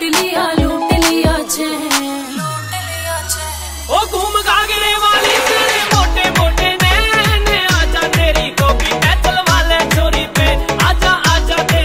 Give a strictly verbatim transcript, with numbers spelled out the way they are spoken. लौट लिया।